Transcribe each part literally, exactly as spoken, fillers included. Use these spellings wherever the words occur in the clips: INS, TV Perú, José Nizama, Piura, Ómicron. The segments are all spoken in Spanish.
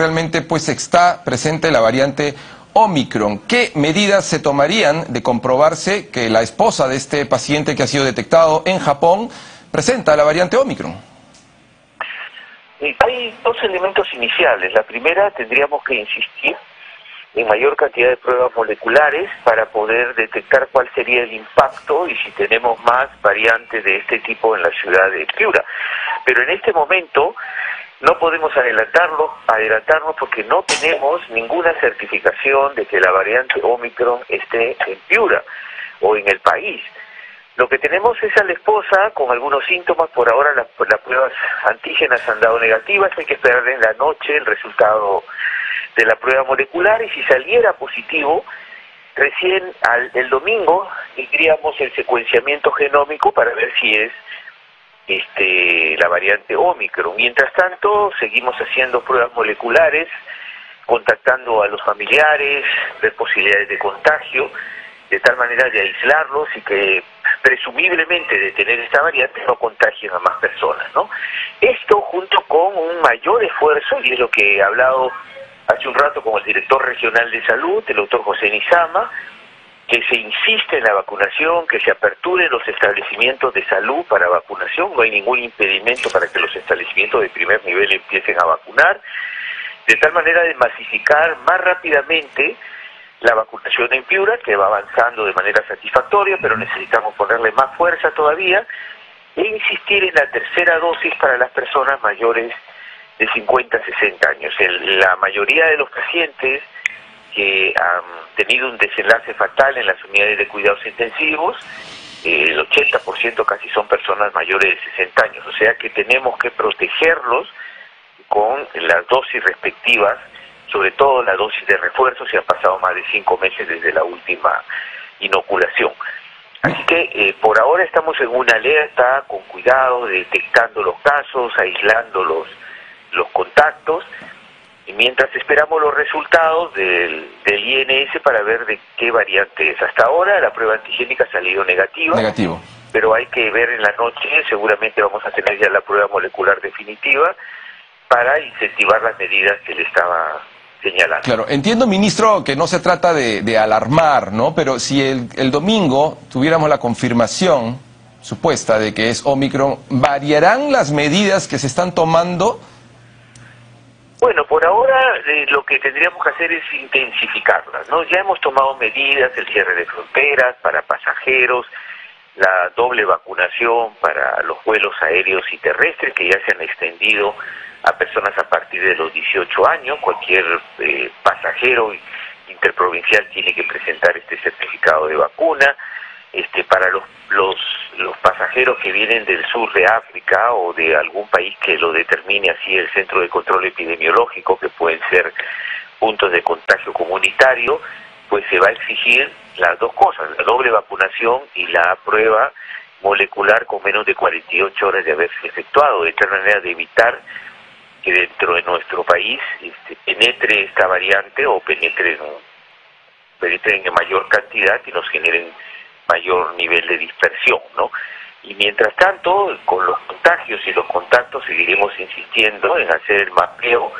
realmente pues está presente la variante Ómicron. ¿Qué medidas se tomarían de comprobarse que la esposa de este paciente que ha sido detectado en Japón presenta la variante Ómicron? Hay dos elementos iniciales. La primera, tendríamos que insistir en mayor cantidad de pruebas moleculares para poder detectar cuál sería el impacto y si tenemos más variantes de este tipo en la ciudad de Piura. Pero en este momento no podemos adelantarlo, adelantarnos porque no tenemos ninguna certificación de que la variante Ómicron esté en Piura o en el país. Lo que tenemos es a la esposa con algunos síntomas. Por ahora las, las pruebas antígenas han dado negativas, hay que esperar en la noche el resultado de la prueba molecular y si saliera positivo, recién al, el domingo iríamos el secuenciamiento genómico para ver si es este, la variante Ómicron. Mientras tanto seguimos haciendo pruebas moleculares, contactando a los familiares, ver posibilidades de contagio, de tal manera de aislarlos y que presumiblemente de tener esta variante no contagien a más personas, ¿no? Esto junto con un mayor esfuerzo, y es lo que he hablado hace un rato con el director regional de salud, el doctor José Nizama, que se insiste en la vacunación, que se aperturen los establecimientos de salud para vacunación, no hay ningún impedimento para que los establecimientos de primer nivel empiecen a vacunar, de tal manera de masificar más rápidamente la vacunación en Piura, que va avanzando de manera satisfactoria, pero necesitamos ponerle más fuerza todavía, e insistir en la tercera dosis para las personas mayores de cincuenta a sesenta años. El, la mayoría de los pacientes que han tenido un desenlace fatal en las unidades de cuidados intensivos, eh, el ochenta por ciento casi son personas mayores de sesenta años, o sea que tenemos que protegerlos con las dosis respectivas, sobre todo la dosis de refuerzo, se han pasado más de cinco meses desde la última inoculación. Así que eh, por ahora estamos en una alerta, con cuidado, detectando los casos, aislando los, los contactos, y mientras esperamos los resultados del, del I N S para ver de qué variante es. Hasta ahora la prueba antigénica ha salido negativa. Negativo. Pero hay que ver en la noche, seguramente vamos a tener ya la prueba molecular definitiva para incentivar las medidas que le estaba señalando. Claro, entiendo, ministro, que no se trata de, de alarmar, ¿no? Pero si el, el domingo tuviéramos la confirmación supuesta de que es Ómicron, ¿variarán las medidas que se están tomando? Bueno, por ahora eh, lo que tendríamos que hacer es intensificarlas, ¿no? Ya hemos tomado medidas, el cierre de fronteras para pasajeros, la doble vacunación para los vuelos aéreos y terrestres que ya se han extendido a personas a partir de los dieciocho años. Cualquier eh, pasajero interprovincial tiene que presentar este certificado de vacuna. Este, para los, los, los pasajeros que vienen del sur de África o de algún país que lo determine así el Centro de Control Epidemiológico, que pueden ser puntos de contagio comunitario, pues se va a exigir las dos cosas, la doble vacunación y la prueba molecular con menos de cuarenta y ocho horas de haberse efectuado, de tal manera de evitar que dentro de nuestro país este, penetre esta variante o penetren, penetren en mayor cantidad y nos generen mayor nivel de dispersión, ¿no? Y mientras tanto, con los contagios y los contactos seguiremos insistiendo en hacer el mapeo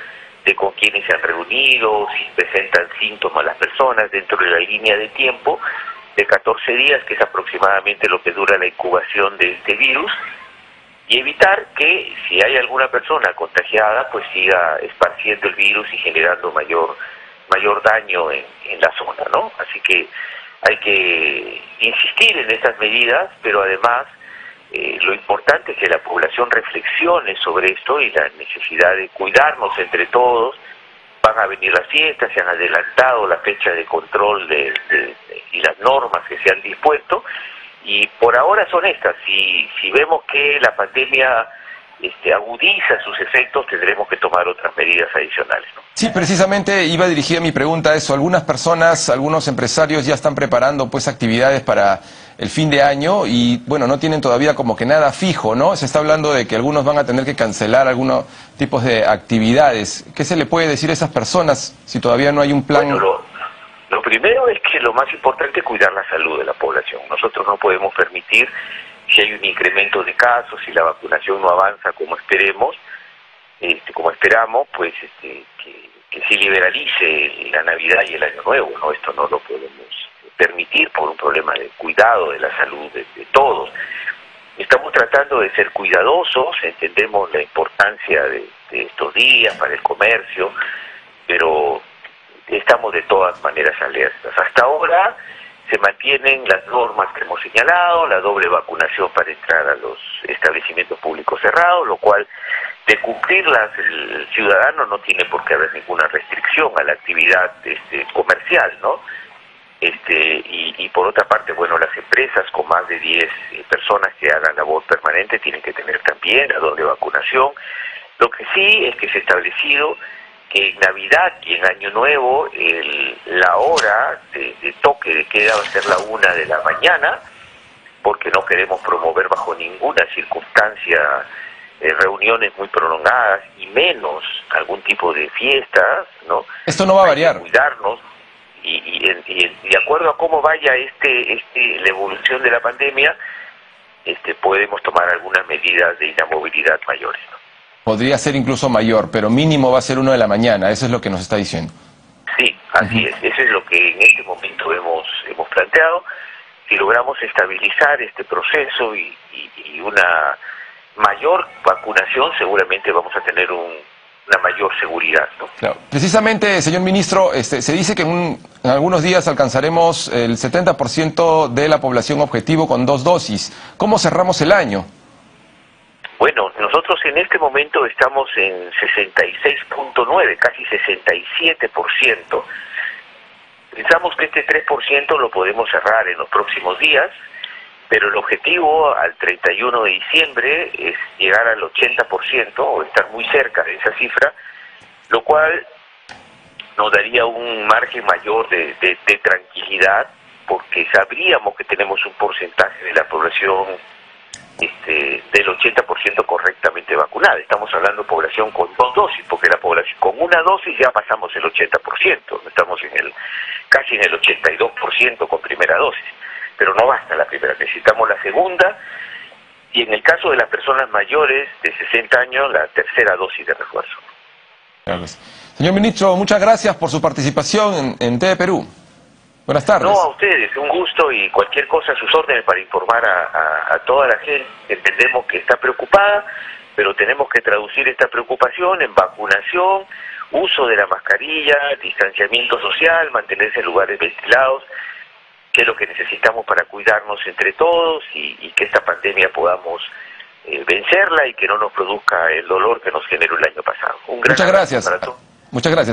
de con quienes se han reunido, si presentan síntomas las personas dentro de la línea de tiempo de catorce días, que es aproximadamente lo que dura la incubación de este virus, y evitar que si hay alguna persona contagiada pues siga esparciendo el virus y generando mayor mayor daño en, en la zona, ¿no? Así que hay que insistir en estas medidas, pero además eh, lo importante es que la población reflexione sobre esto y la necesidad de cuidarnos entre todos. Van a venir las fiestas, se han adelantado la fecha de control de, de, de, y las normas que se han dispuesto, y por ahora son estas. Si, si vemos que la pandemia este, agudiza sus efectos, tendremos que tomar otras medidas adicionales, ¿no? Sí, precisamente iba dirigida mi pregunta a eso. Algunas personas, algunos empresarios ya están preparando pues actividades para el fin de año y bueno, no tienen todavía como que nada fijo, ¿no? Se está hablando de que algunos van a tener que cancelar algunos tipos de actividades. ¿Qué se le puede decir a esas personas si todavía no hay un plan? Bueno, lo... Lo primero es que lo más importante es cuidar la salud de la población. Nosotros no podemos permitir, si hay un incremento de casos, si la vacunación no avanza como esperemos, este, como esperamos, pues este, que, que se liberalice la Navidad y el Año Nuevo, ¿no? Esto no lo podemos permitir por un problema de cuidado de la salud de, de todos. Estamos tratando de ser cuidadosos, entendemos la importancia de, de estos días para el comercio, pero estamos de todas maneras alertas. Hasta ahora se mantienen las normas que hemos señalado, la doble vacunación para entrar a los establecimientos públicos cerrados, lo cual de cumplirlas el ciudadano no tiene por qué haber ninguna restricción a la actividad este, comercial, ¿no? Este, y, y por otra parte, bueno, las empresas con más de diez personas que hagan labor permanente tienen que tener también la doble vacunación. Lo que sí es que se ha establecido que en Navidad y en Año Nuevo el, la hora de, de toque de queda va a ser la una de la mañana, porque no queremos promover bajo ninguna circunstancia eh, reuniones muy prolongadas y menos algún tipo de fiestas, ¿no? Esto no va a variar. Hay que cuidarnos y, y, y, y de acuerdo a cómo vaya este, este la evolución de la pandemia, este podemos tomar algunas medidas de inamovilidad mayores, ¿no? Podría ser incluso mayor, pero mínimo va a ser uno de la mañana, eso es lo que nos está diciendo. Sí, así es, eso es lo que en este momento hemos, hemos planteado. Si logramos estabilizar este proceso y, y, y una mayor vacunación, seguramente vamos a tener un, una mayor seguridad, ¿no? Claro. Precisamente, señor ministro, este, se dice que en, un, en algunos días alcanzaremos el setenta por ciento de la población objetivo con dos dosis. ¿Cómo cerramos el año? Bueno, nosotros en este momento estamos en sesenta y seis punto nueve, casi sesenta y siete por ciento. Pensamos que este tres por ciento lo podemos cerrar en los próximos días, pero el objetivo al treinta y uno de diciembre es llegar al ochenta por ciento o estar muy cerca de esa cifra, lo cual nos daría un margen mayor de, de, de tranquilidad, porque sabríamos que tenemos un porcentaje de la población Este, del ochenta por ciento correctamente vacunada. Estamos hablando de población con dos dosis, porque la población con una dosis ya pasamos el ochenta por ciento, estamos en el casi en el ochenta y dos por ciento con primera dosis, pero no basta la primera, necesitamos la segunda, y en el caso de las personas mayores de sesenta años, la tercera dosis de refuerzo. Gracias. Señor ministro, muchas gracias por su participación en, en T V Perú. Buenas tardes. No, a ustedes, un gusto y cualquier cosa a sus órdenes para informar a, a, a toda la gente. Entendemos que está preocupada, pero tenemos que traducir esta preocupación en vacunación, uso de la mascarilla, distanciamiento social, mantenerse en lugares ventilados, que es lo que necesitamos para cuidarnos entre todos y, y que esta pandemia podamos eh, vencerla y que no nos produzca el dolor que nos generó el año pasado. Un gran abrazo para todos. Muchas gracias.